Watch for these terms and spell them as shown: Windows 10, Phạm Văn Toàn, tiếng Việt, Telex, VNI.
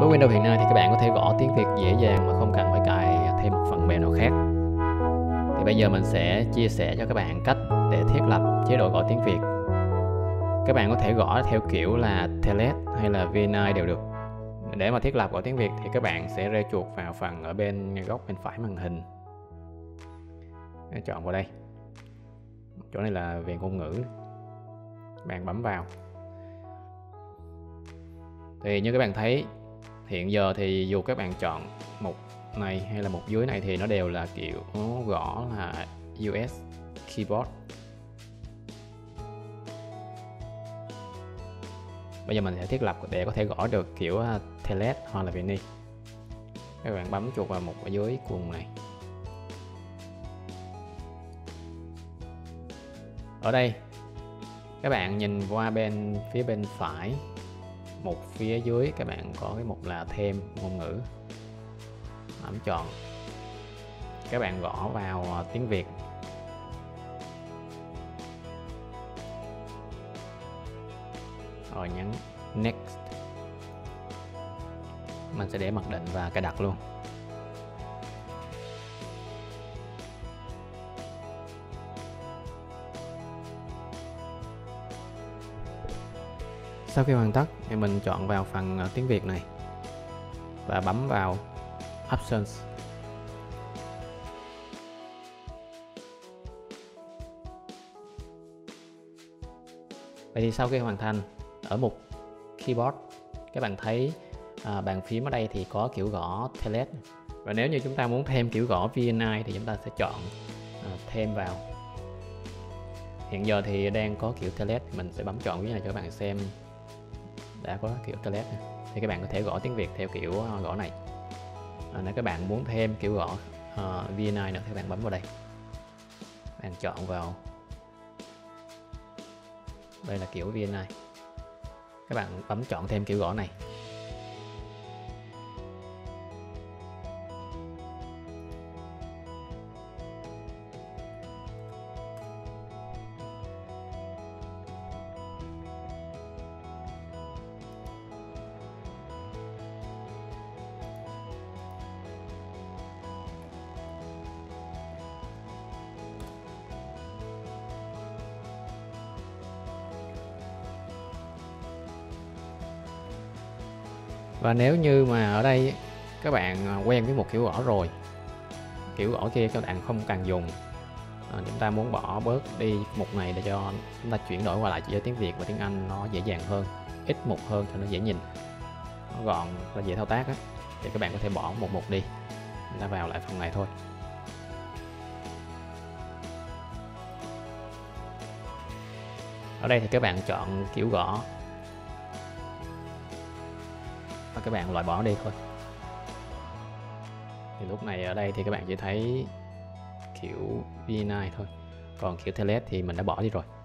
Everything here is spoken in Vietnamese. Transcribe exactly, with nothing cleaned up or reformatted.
Với Windows hiện nay thì các bạn có thể gõ tiếng Việt dễ dàng mà không cần phải cài thêm một phần mềm nào khác. Thì bây giờ mình sẽ chia sẻ cho các bạn cách để thiết lập chế độ gõ tiếng Việt. Các bạn có thể gõ theo kiểu là Telex hay là vê en i đều được. Để mà thiết lập gõ tiếng Việt thì các bạn sẽ rê chuột vào phần ở bên góc bên phải màn hình. Chọn vào đây. Chỗ này là về ngôn ngữ. Bạn bấm vào. Thì như các bạn thấy, hiện giờ thì dù các bạn chọn mục này hay là mục dưới này thì nó đều là kiểu gõ là u ét Keyboard. Bây giờ mình sẽ thiết lập để có thể gõ được kiểu Telex hoặc là vê en i. Các bạn bấm chuột vào mục ở dưới cùng này. Ở đây các bạn nhìn qua bên phía bên phải, mục phía dưới các bạn có cái mục là thêm ngôn ngữ, bấm chọn, các bạn gõ vào tiếng Việt. Rồi nhấn Next. Mình sẽ để mặc định và cài đặt luôn. Sau khi hoàn tất thì mình chọn vào phần tiếng Việt này và bấm vào Options. Vậy thì sau khi hoàn thành, ở mục Keyboard các bạn thấy à, bàn phím ở đây thì có kiểu gõ Telex, và nếu như chúng ta muốn thêm kiểu gõ vê en i thì chúng ta sẽ chọn à, thêm vào. Hiện giờ thì đang có kiểu Telex, mình sẽ bấm chọn cái này cho các bạn xem. Đã có kiểu Telex thì các bạn có thể gõ tiếng Việt theo kiểu gõ này. À, nếu các bạn muốn thêm kiểu gõ uh, vê en i nữa thì bạn bấm vào đây, bạn chọn vào, đây là kiểu vê en i, các bạn bấm chọn thêm kiểu gõ này. Và nếu như mà ở đây các bạn quen với một kiểu gõ rồi, kiểu gõ kia các bạn không cần dùng, à, chúng ta muốn bỏ bớt đi mục này để cho chúng ta chuyển đổi qua lại giữa tiếng Việt và tiếng Anh nó dễ dàng hơn, ít mục hơn cho nó dễ nhìn, nó gọn và dễ thao tác á, thì các bạn có thể bỏ một mục đi, chúng ta vào lại phần này thôi. Ở đây thì các bạn chọn kiểu gõ, các bạn loại bỏ đi thôi. Thì lúc này ở đây thì các bạn chỉ thấy kiểu vê en i thôi, còn kiểu Telex thì mình đã bỏ đi rồi.